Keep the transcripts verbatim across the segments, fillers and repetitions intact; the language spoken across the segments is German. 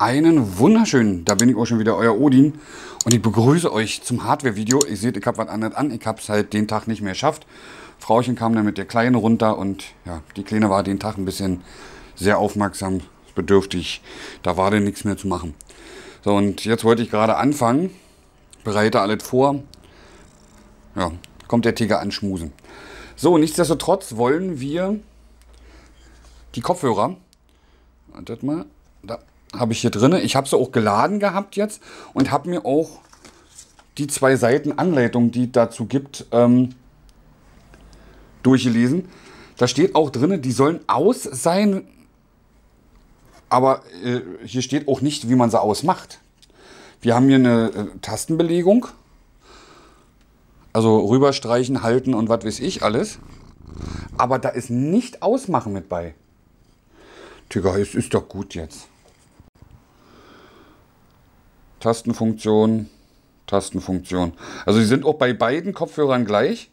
Einen wunderschönen, da bin ich auch schon wieder, euer Odin, und ich begrüße euch zum Hardware-Video. Ihr seht, ich habe was anderes an, ich habe es halt den Tag nicht mehr geschafft. Frauchen kam dann mit der Kleine runter und ja, die Kleine war den Tag ein bisschen sehr aufmerksam, bedürftig, da war denn nichts mehr zu machen. So, und jetzt wollte ich gerade anfangen, bereite alles vor, ja, kommt der Tiger anschmusen. So, nichtsdestotrotz wollen wir die Kopfhörer, wartet mal, da habe ich hier drin. Ich habe sie auch geladen gehabt jetzt und habe mir auch die zwei Seiten Anleitung, die es dazu gibt, ähm, durchgelesen. Da steht auch drin, die sollen aus sein, aber äh, hier steht auch nicht, wie man sie ausmacht. Wir haben hier eine äh, Tastenbelegung, also rüberstreichen, halten und was weiß ich alles, aber da ist nicht ausmachen mit bei. Digga, es ist doch gut jetzt. Tastenfunktion, Tastenfunktion. Also die sind auch bei beiden Kopfhörern gleich.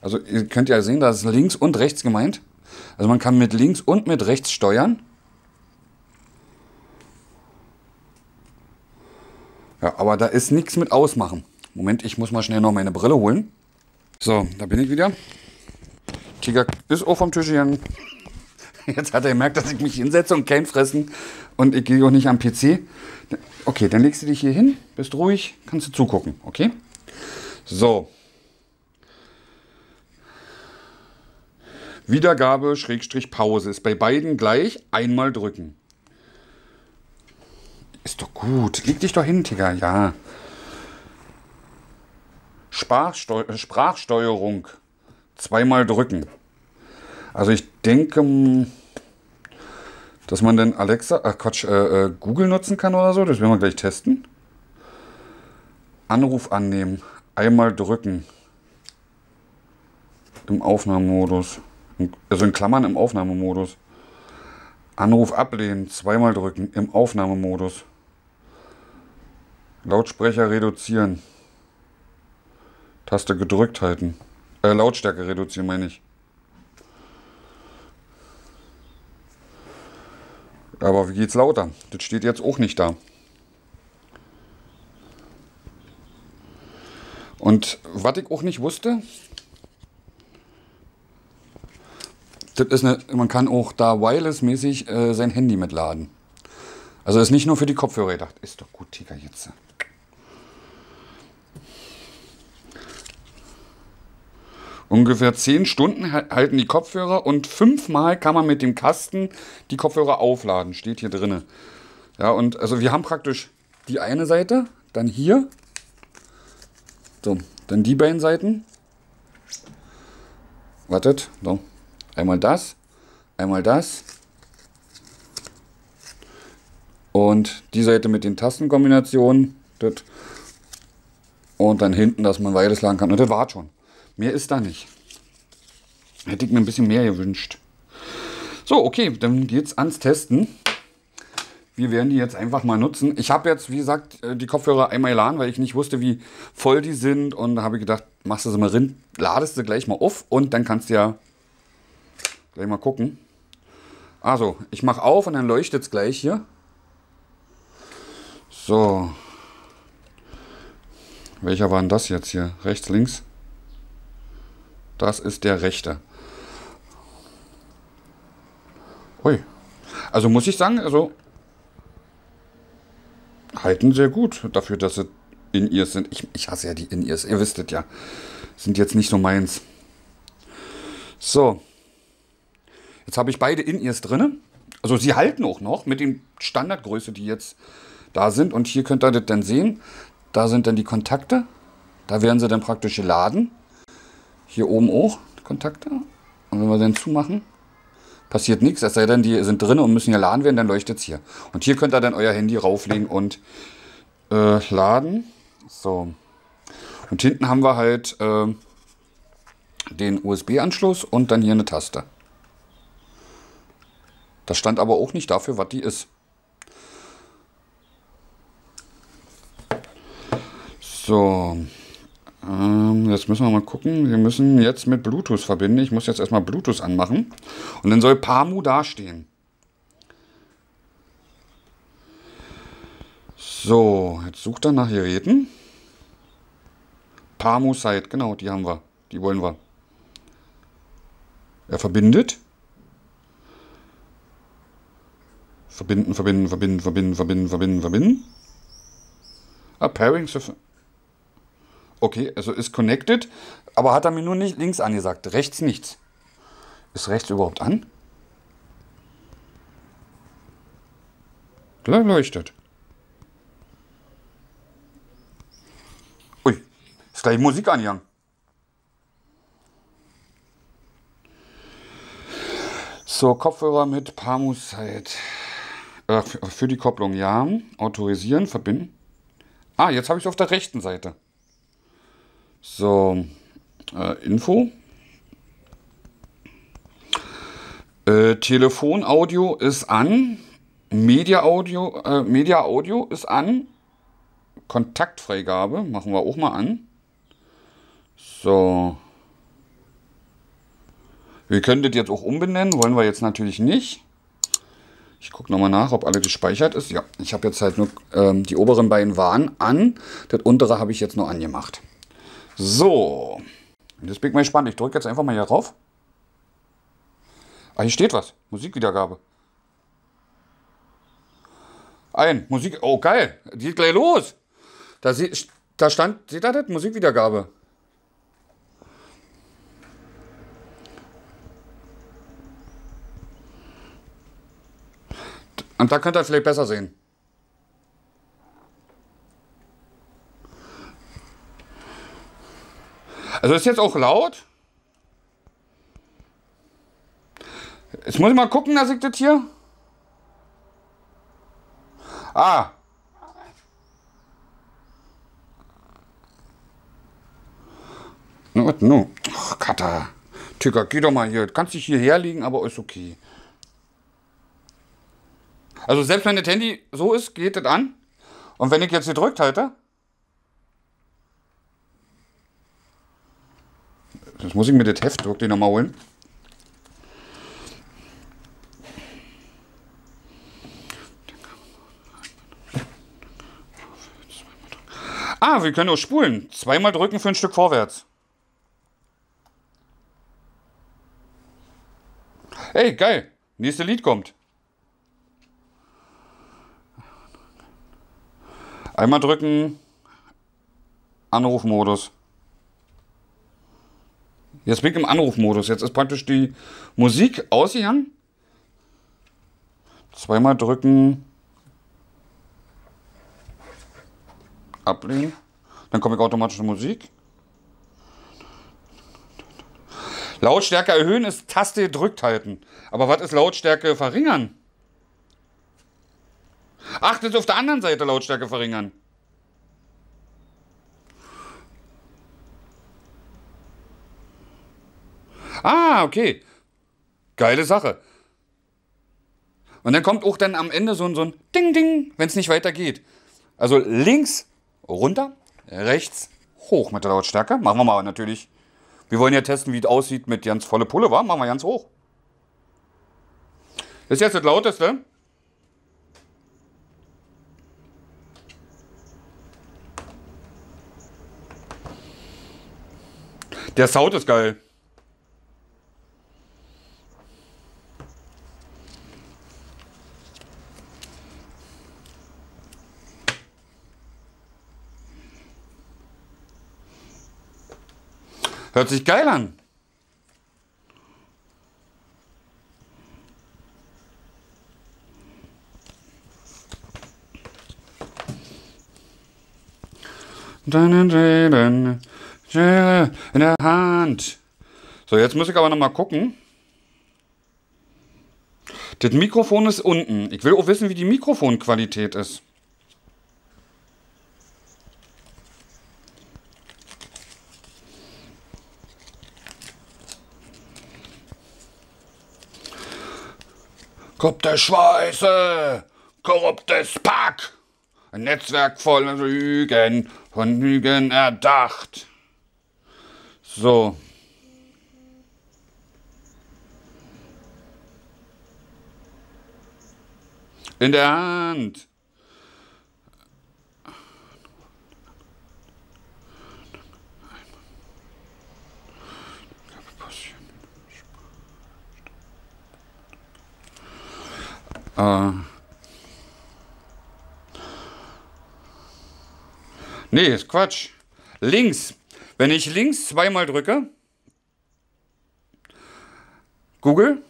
Also ihr könnt ja sehen, da ist links und rechts gemeint. Also man kann mit links und mit rechts steuern. Ja, aber da ist nichts mit ausmachen. Moment, ich muss mal schnell noch meine Brille holen. So, da bin ich wieder. Tiger ist auch vom Tisch gegangen. Jetzt hat er gemerkt, dass ich mich hinsetze und kein Fressen. Und ich gehe auch nicht am P C. Okay, dann legst du dich hier hin, bist ruhig, kannst du zugucken, okay? So. Wiedergabe, Schrägstrich, Pause. Ist bei beiden gleich. Einmal drücken. Ist doch gut. Leg dich doch hin, Tiger. Ja. Sprachsteu Sprachsteuerung. Zweimal drücken. Also ich denke, dass man dann Alexa, ach Quatsch, äh, äh, Google nutzen kann oder so. Das werden wir gleich testen. Anruf annehmen. Einmal drücken. Im Aufnahmemodus. Also in Klammern im Aufnahmemodus. Anruf ablehnen. Zweimal drücken. Im Aufnahmemodus. Lautsprecher reduzieren. Taste gedrückt halten. Äh, Lautstärke reduzieren, meine ich. Aber wie geht's lauter? Das steht jetzt auch nicht da. Und was ich auch nicht wusste, das ist eine, man kann auch da wireless-mäßig äh, sein Handy mitladen. Also ist nicht nur für die Kopfhörer gedacht. Ist doch gut, Tiger, jetzt. Ungefähr zehn Stunden halten die Kopfhörer und fünfmal kann man mit dem Kasten die Kopfhörer aufladen. Steht hier drin. Ja, und also wir haben praktisch die eine Seite, dann hier. So, dann die beiden Seiten. Wartet, so. Einmal das, einmal das. Und die Seite mit den Tastenkombinationen. Das. Und dann hinten, dass man beides laden kann. Und das war's schon. Mehr ist da nicht. Hätte ich mir ein bisschen mehr gewünscht. So, okay, dann geht's ans Testen. Wir werden die jetzt einfach mal nutzen. Ich habe jetzt, wie gesagt, die Kopfhörer einmal geladen, weil ich nicht wusste, wie voll die sind. Und da habe ich gedacht, machst du sie mal rein, ladest sie gleich mal auf und dann kannst du ja gleich mal gucken. Also, ich mache auf und dann leuchtet es gleich hier. So. Welcher war denn das jetzt hier? Rechts, links? Das ist der rechte. Ui. Also muss ich sagen, also halten sehr gut dafür, dass sie In-Ears sind. Ich, ich hasse ja die In-Ears, ihr wisst es ja. Sind jetzt nicht so meins. So. Jetzt habe ich beide In-Ears drin. Also sie halten auch noch mit den Standardgröße, die jetzt da sind. Und hier könnt ihr das dann sehen. Da sind dann die Kontakte. Da werden sie dann praktisch geladen. Hier oben auch Kontakte. Und wenn wir dann zumachen, passiert nichts. Es sei denn, die sind drin und müssen geladen werden, dann leuchtet es hier. Und hier könnt ihr dann euer Handy rauflegen und äh, laden. So. Und hinten haben wir halt äh, den U S B-Anschluss und dann hier eine Taste. Das stand aber auch nicht dafür, was die ist. So. Jetzt müssen wir mal gucken, wir müssen jetzt mit Bluetooth verbinden. Ich muss jetzt erstmal Bluetooth anmachen und dann soll PaMu dastehen. So, jetzt sucht er nach Geräten. PaMu Slide, genau, die haben wir. Die wollen wir. Er verbindet. Verbinden, verbinden, verbinden, verbinden, verbinden, verbinden, verbinden. Ah, Pairing. Okay, also ist connected. Aber hat er mir nur nicht links angesagt. Rechts nichts. Ist rechts überhaupt an? Klar leuchtet. Ui, ist gleich Musik angegangen. So, Kopfhörer mit PaMu Slide. Äh, für die Kopplung, ja. Autorisieren, verbinden. Ah, jetzt habe ich es auf der rechten Seite. So, äh, Info. Äh, Telefon Audio ist an. Media Audio, äh, Media Audio ist an. Kontaktfreigabe machen wir auch mal an. So. Wir können das jetzt auch umbenennen, wollen wir jetzt natürlich nicht. Ich gucke nochmal nach, ob alles gespeichert ist. Ja, ich habe jetzt halt nur ähm, die oberen beiden waren an. Das untere habe ich jetzt nur angemacht. So. Und jetzt bin ich mal gespannt. Ich drücke jetzt einfach mal hier rauf. Ah, hier steht was. Musikwiedergabe. Ein, Musik, oh geil, die geht gleich los. Da, sie, da stand, seht ihr das? Musikwiedergabe. Und da könnt ihr vielleicht besser sehen. Also ist jetzt auch laut. Jetzt muss ich mal gucken, dass ich das hier... Ah. No, no. Ach, Katha. Tigger, geh doch mal hier. Du kannst dich hierher liegen, aber ist okay. Also selbst wenn das Handy so ist, geht das an. Und wenn ich jetzt hier drückt halte. Jetzt muss ich mir das Heft wirklich nochmal holen. Ah, wir können auch spulen. Zweimal drücken für ein Stück vorwärts. Ey, geil. Nächste Lied kommt. Einmal drücken. Anrufmodus. Jetzt bin ich im Anrufmodus. Jetzt ist praktisch die Musik ausgegangen. Zweimal drücken. Ablehnen. Dann komme ich automatisch zur Musik. Lautstärke erhöhen ist Taste gedrückt halten. Aber was ist Lautstärke verringern? Ach, das ist auf der anderen Seite Lautstärke verringern. Ah, okay. Geile Sache. Und dann kommt auch dann am Ende so ein, so ein Ding-Ding, wenn es nicht weitergeht. Also links runter, rechts hoch mit der Lautstärke. Machen wir mal natürlich. Wir wollen ja testen, wie es aussieht mit ganz volle Pulle, wa? Machen wir ganz hoch. Das ist jetzt das Lauteste. Der Sound ist geil. Hört sich geil an. Deinen Reden in der Hand. So, jetzt muss ich aber noch mal gucken. Das Mikrofon ist unten. Ich will auch wissen, wie die Mikrofonqualität ist. Korrupte Schweiße, korruptes Pack, ein Netzwerk voller Lügen, von Lügen erdacht. So. In der Hand. Äh, nee, ist Quatsch. Links. Wenn ich links zweimal drücke, Google,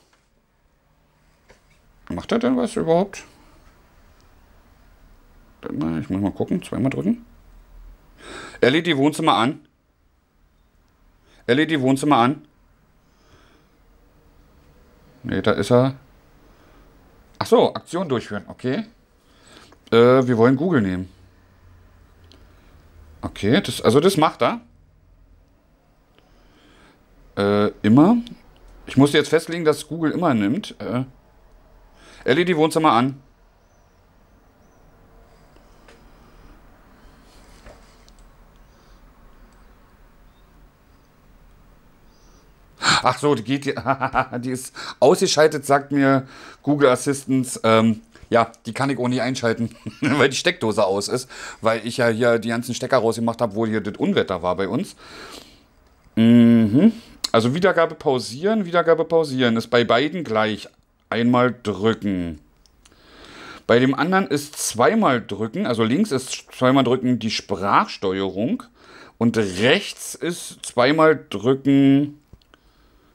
macht er denn was überhaupt? Ich muss mal gucken, zweimal drücken. Er lädt die Wohnzimmer an. Er lädt die Wohnzimmer an. Ne, da ist er. Achso, Aktion durchführen, okay. Äh, wir wollen Google nehmen. Okay, das, also das macht er. Äh, immer. Ich muss jetzt festlegen, dass Google immer nimmt. Äh, er lädt die Wohnzimmer an. Ach so, die geht, die ist ausgeschaltet, sagt mir Google Assistant. Ähm, ja, die kann ich auch nicht einschalten, weil die Steckdose aus ist, weil ich ja hier die ganzen Stecker rausgemacht habe, wo hier das Unwetter war bei uns. Mhm. Also Wiedergabe pausieren, Wiedergabe pausieren ist bei beiden gleich. Einmal drücken. Bei dem anderen ist zweimal drücken, also links ist zweimal drücken die Sprachsteuerung und rechts ist zweimal drücken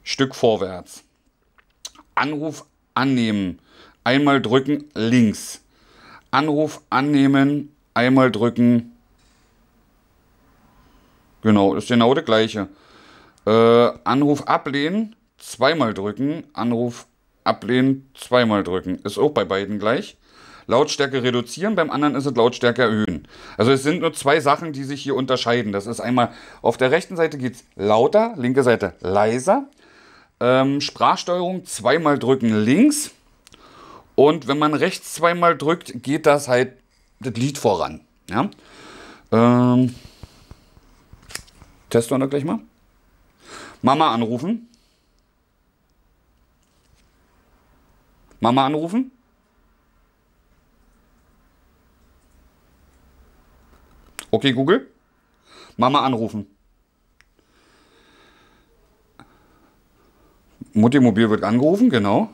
Stück vorwärts. Anruf annehmen. Einmal drücken links. Anruf annehmen. Einmal drücken. Genau, ist genau das gleiche. Äh, Anruf ablehnen. Zweimal drücken. Anruf ablehnen. Zweimal drücken. Ist auch bei beiden gleich. Lautstärke reduzieren. Beim anderen ist es Lautstärke erhöhen. Also es sind nur zwei Sachen, die sich hier unterscheiden. Das ist einmal, auf der rechten Seite geht es lauter, linke Seite leiser. Ähm, Sprachsteuerung zweimal drücken links. Und wenn man rechts zweimal drückt, geht das halt das Lied voran. Ja? Ähm, testen wir das gleich mal. Mama anrufen. Mama anrufen. Okay, Google. Mama anrufen. Mutti-Mobil wird angerufen, genau.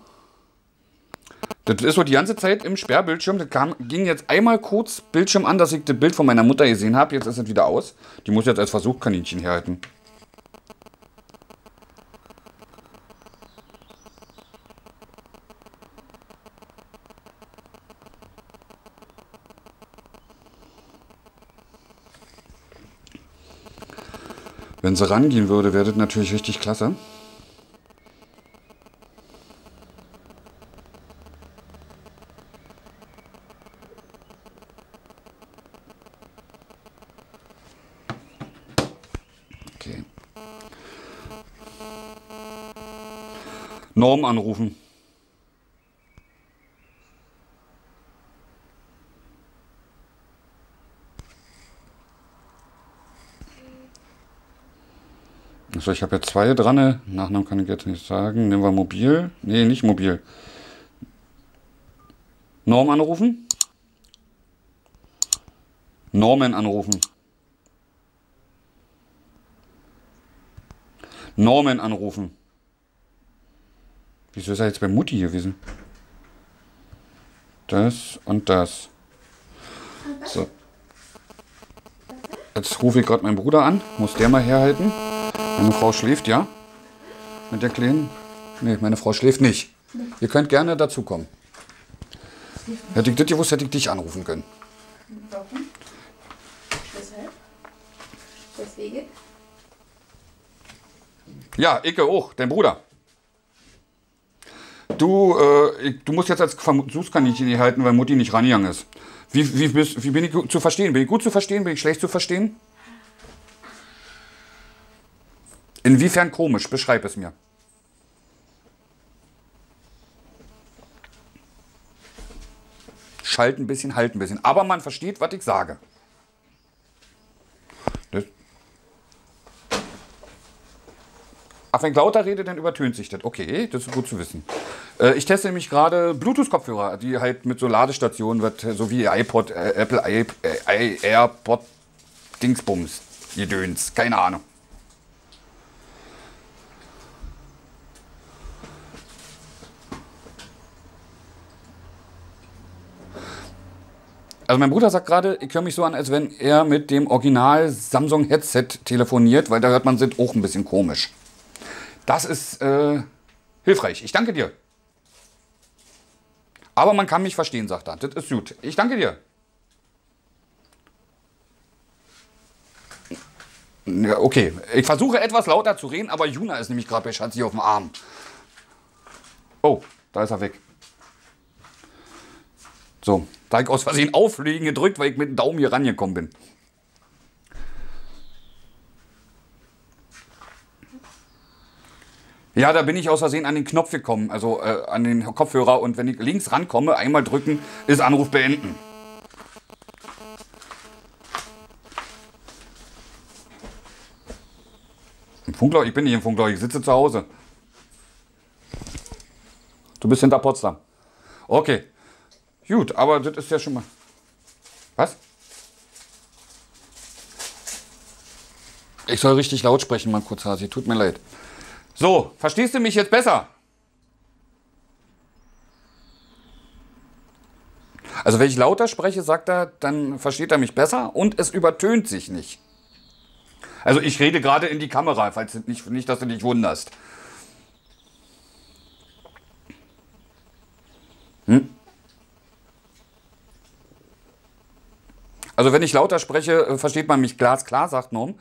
Das ist so die ganze Zeit im Sperrbildschirm. Das kam, ging jetzt einmal kurz Bildschirm an, dass ich das Bild von meiner Mutter gesehen habe. Jetzt ist es wieder aus. Die muss jetzt als Versuchskaninchen herhalten. Wenn sie rangehen würde, wäre das natürlich richtig klasse. Norm anrufen. Also ich habe ja zwei dran. Nachnamen kann ich jetzt nicht sagen. Nehmen wir mobil. Nee, nicht mobil. Norm anrufen. Norman anrufen. Norman anrufen. Wieso ist er jetzt bei Mutti gewesen? Das und das. So. Jetzt rufe ich gerade meinen Bruder an. Muss der mal herhalten. Meine Frau schläft, ja? Mit der Kleinen? Nee, meine Frau schläft nicht. Ihr könnt gerne dazukommen. Hätte ich das gewusst, hätte ich dich anrufen können. Warum? Weshalb? Deswegen? Ja, Icke auch, dein Bruder. Du, äh, du musst jetzt als Versuchskaninchen hier halten, weil Mutti nicht rangegangen ist. Wie, wie, bist, wie bin ich zu verstehen? Bin ich gut zu verstehen? Bin ich schlecht zu verstehen? Inwiefern komisch? Beschreib es mir. Schalten ein bisschen, halten ein bisschen. Aber man versteht, was ich sage. Das. Ach, wenn ich lauter rede, dann übertönt sich das. Okay, das ist gut zu wissen. Ich teste nämlich gerade Bluetooth-Kopfhörer, die halt mit so Ladestationen, wird, so wie iPod, äh, Apple, I, äh, AirPod, Dingsbums, Gedöns, keine Ahnung. Also mein Bruder sagt gerade, ich höre mich so an, als wenn er mit dem Original Samsung Headset telefoniert, weil da hört man sind auch ein bisschen komisch. Das ist äh, hilfreich. Ich danke dir. Aber man kann mich verstehen, sagt er. Das ist gut. Ich danke dir. Ja, okay. Ich versuche etwas lauter zu reden, aber Juna ist nämlich gerade bei Schatzi auf dem Arm. Oh, da ist er weg. So, da habe ich aus Versehen auflegen gedrückt, weil ich mit dem Daumen hier rangekommen bin. Ja, da bin ich aus Versehen an den Knopf gekommen, also äh, an den Kopfhörer. Und wenn ich links rankomme, einmal drücken, ist Anruf beenden. Im Funkloch? Ich bin nicht im Funkloch, ich sitze zu Hause. Du bist hinter Potsdam. Okay. Gut, aber das ist ja schon mal... Was? Ich soll richtig laut sprechen, Mann Kurzhasi. Tut mir leid. So, verstehst du mich jetzt besser? Also wenn ich lauter spreche, sagt er, dann versteht er mich besser und es übertönt sich nicht. Also ich rede gerade in die Kamera, falls nicht, nicht, dass du dich wunderst. Hm? Also wenn ich lauter spreche, versteht man mich glasklar, sagt Norm.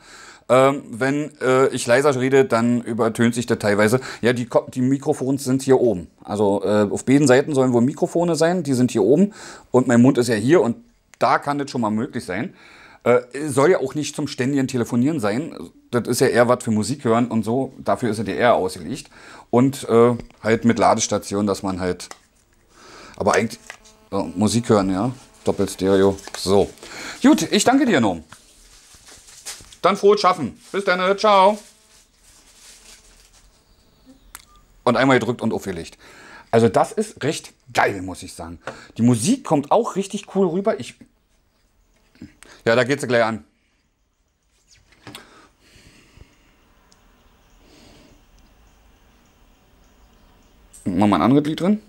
Ähm, wenn äh, ich leiser rede, dann übertönt sich das teilweise. Ja, die, die Mikrofone sind hier oben. Also äh, auf beiden Seiten sollen wohl Mikrofone sein, die sind hier oben. Und mein Mund ist ja hier und da kann das schon mal möglich sein. Äh, soll ja auch nicht zum ständigen Telefonieren sein. Das ist ja eher was für Musik hören und so. Dafür ist ja die eher ausgelegt. Und äh, halt mit Ladestation, dass man halt... Aber eigentlich... Äh, Musik hören, ja. Doppelstereo. So. Gut, ich danke dir, Norm. Dann frohes Schaffen. Bis dann. Ciao. Und einmal gedrückt und aufgelegt. Also das ist recht geil, muss ich sagen. Die Musik kommt auch richtig cool rüber. Ich ja, da geht's gleich an. Machen wir ein anderes Lied drin.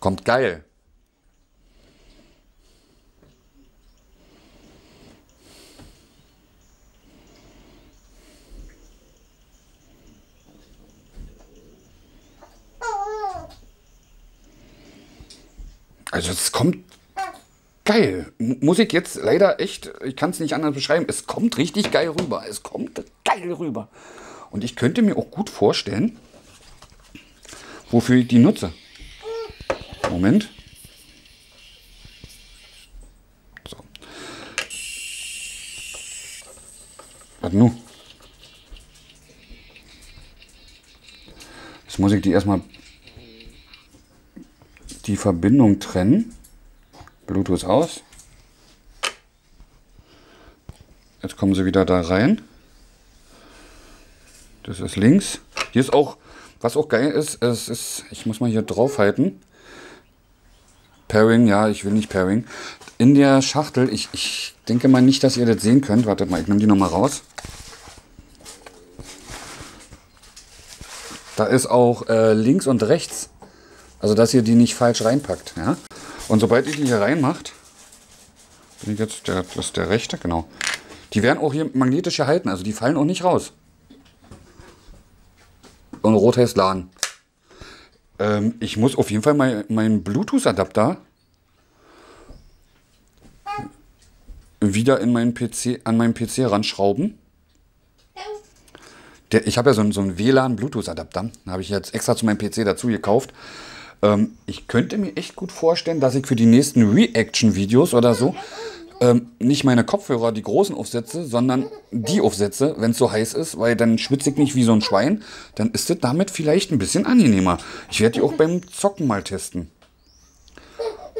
Kommt geil. Also es kommt geil. Muss ich jetzt leider echt, ich kann es nicht anders beschreiben, es kommt richtig geil rüber. Es kommt geil rüber. Und ich könnte mir auch gut vorstellen, wofür ich die nutze. Moment. So. Was nun? Jetzt muss ich die erstmal die Verbindung trennen. Bluetooth aus. Jetzt kommen sie wieder da rein. Das ist links. Hier ist auch, was auch geil ist, es ist, ich muss mal hier drauf halten. Pairing, ja, ich will nicht Pairing. In der Schachtel, ich, ich denke mal nicht, dass ihr das sehen könnt. Wartet mal, ich nehme die nochmal raus. Da ist auch äh, links und rechts. Also, dass ihr die nicht falsch reinpackt. Ja? Und sobald ihr die hier reinmacht, bin ich jetzt der, das ist der rechte, genau. Die werden auch hier magnetisch gehalten, also die fallen auch nicht raus. Und rot heißt Laden. Ich muss auf jeden Fall meinen mein Bluetooth-Adapter wieder in meinen P C, an meinen P C ranschrauben. Der, ich habe ja so, so einen W LAN-Bluetooth-Adapter. Den habe ich jetzt extra zu meinem P C dazu gekauft. Ähm, ich könnte mir echt gut vorstellen, dass ich für die nächsten Reaction-Videos oder so ähm, nicht meine Kopfhörer, die großen, aufsetze, sondern die aufsetze, wenn es so heiß ist, weil dann schwitze ich nicht wie so ein Schwein. Dann ist das damit vielleicht ein bisschen angenehmer. Ich werde die auch beim Zocken mal testen.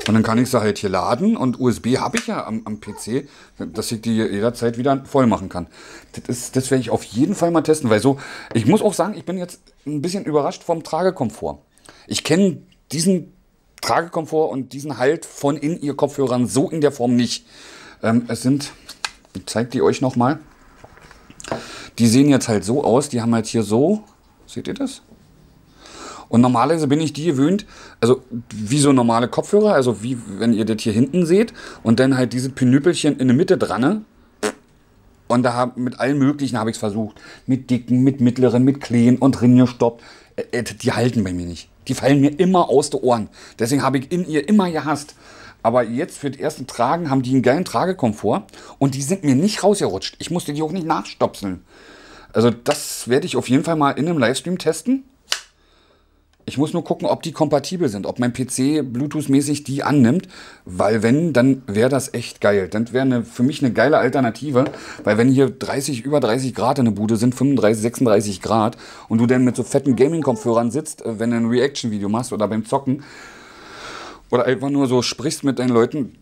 Und dann kann ich sie halt hier laden und U S B habe ich ja am, am P C, dass ich die jederzeit wieder voll machen kann. Das, ist, das werde ich auf jeden Fall mal testen, weil so, ich muss auch sagen, ich bin jetzt ein bisschen überrascht vom Tragekomfort. Ich kenne diesen Tragekomfort und diesen Halt von In-Ear-Kopfhörern so in der Form nicht. Ähm, es sind, ich zeige die euch nochmal, die sehen jetzt halt so aus, die haben halt hier so, seht ihr das? Und normalerweise bin ich die gewöhnt, also wie so normale Kopfhörer, also wie wenn ihr das hier hinten seht und dann halt diese Pinüppelchen in der Mitte dran. Und da hab, mit allen möglichen habe ich es versucht. Mit dicken, mit mittleren, mit kleinen und reingestoppt. Äh, äh, die halten bei mir nicht. Die fallen mir immer aus den Ohren. Deswegen habe ich in ihr immer gehasst. Aber jetzt für das erste Tragen haben die einen geilen Tragekomfort. Und die sind mir nicht rausgerutscht. Ich musste die auch nicht nachstopseln. Also das werde ich auf jeden Fall mal in einem Livestream testen. Ich muss nur gucken, ob die kompatibel sind, ob mein P C Bluetooth-mäßig die annimmt, weil wenn, dann wäre das echt geil. Dann wäre für mich eine geile Alternative, weil wenn hier dreißig, über dreißig Grad in der Bude sind, fünfunddreißig, sechsunddreißig Grad und du dann mit so fetten Gaming-Kopfhörern sitzt, wenn du ein Reaction-Video machst oder beim Zocken oder einfach nur so sprichst mit deinen Leuten,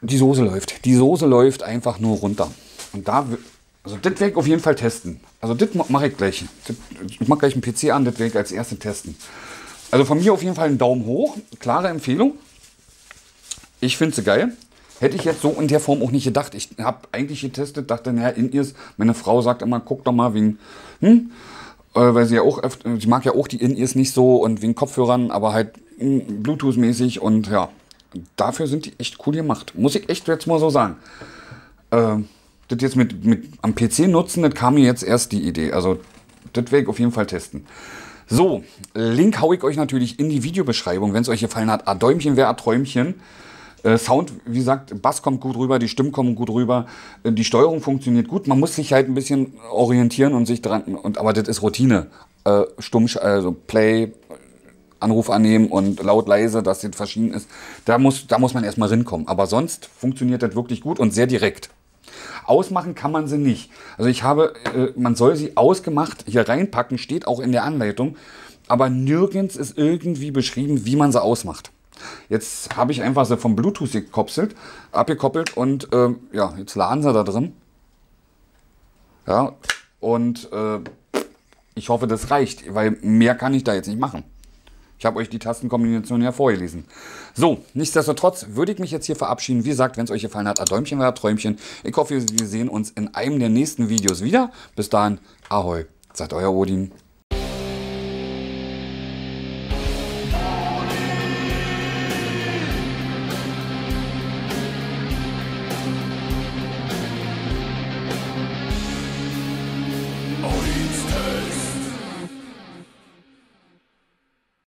die Soße läuft. Die Soße läuft einfach nur runter. Und da... Also das werde ich auf jeden Fall testen. Also das mache ich gleich. Ich mache gleich einen P C an, das werde ich als erstes testen. Also von mir auf jeden Fall einen Daumen hoch. Klare Empfehlung. Ich finde sie geil. Hätte ich jetzt so in der Form auch nicht gedacht. Ich habe eigentlich getestet, dachte, naja, In-Ears. Meine Frau sagt immer, guck doch mal wegen, hm? äh, weil sie ja auch, öfter, sie mag ja auch die In-Ears nicht so und wegen Kopfhörern, aber halt Bluetooth-mäßig und ja. Dafür sind die echt cool gemacht. Muss ich echt jetzt mal so sagen. Ähm. Das jetzt mit, mit am P C nutzen, das kam mir jetzt erst die Idee. Also das werde ich auf jeden Fall testen. So, Link haue ich euch natürlich in die Videobeschreibung, wenn es euch gefallen hat. A Däumchen wäre A Träumchen. Äh, Sound, wie gesagt, Bass kommt gut rüber, die Stimmen kommen gut rüber, äh, die Steuerung funktioniert gut. Man muss sich halt ein bisschen orientieren und sich dran. Und, aber das ist Routine. Äh, stumm, also Play, Anruf annehmen und laut, leise, dass das verschieden ist. Da muss, da muss man erstmal rinkommen. Aber sonst funktioniert das wirklich gut und sehr direkt. Ausmachen kann man sie nicht. Also ich habe, äh, man soll sie ausgemacht hier reinpacken, steht auch in der Anleitung, aber nirgends ist irgendwie beschrieben, wie man sie ausmacht. Jetzt habe ich einfach sie vom Bluetooth gekoppelt, abgekoppelt und äh, ja, jetzt laden sie da drin. Ja, und äh, ich hoffe, das reicht, weil mehr kann ich da jetzt nicht machen. Ich habe euch die Tastenkombination ja vorgelesen. So, nichtsdestotrotz würde ich mich jetzt hier verabschieden. Wie gesagt, wenn es euch gefallen hat, A Däumchen war A Träumchen. Ich hoffe, wir sehen uns in einem der nächsten Videos wieder. Bis dahin, Ahoi, seid euer Odin.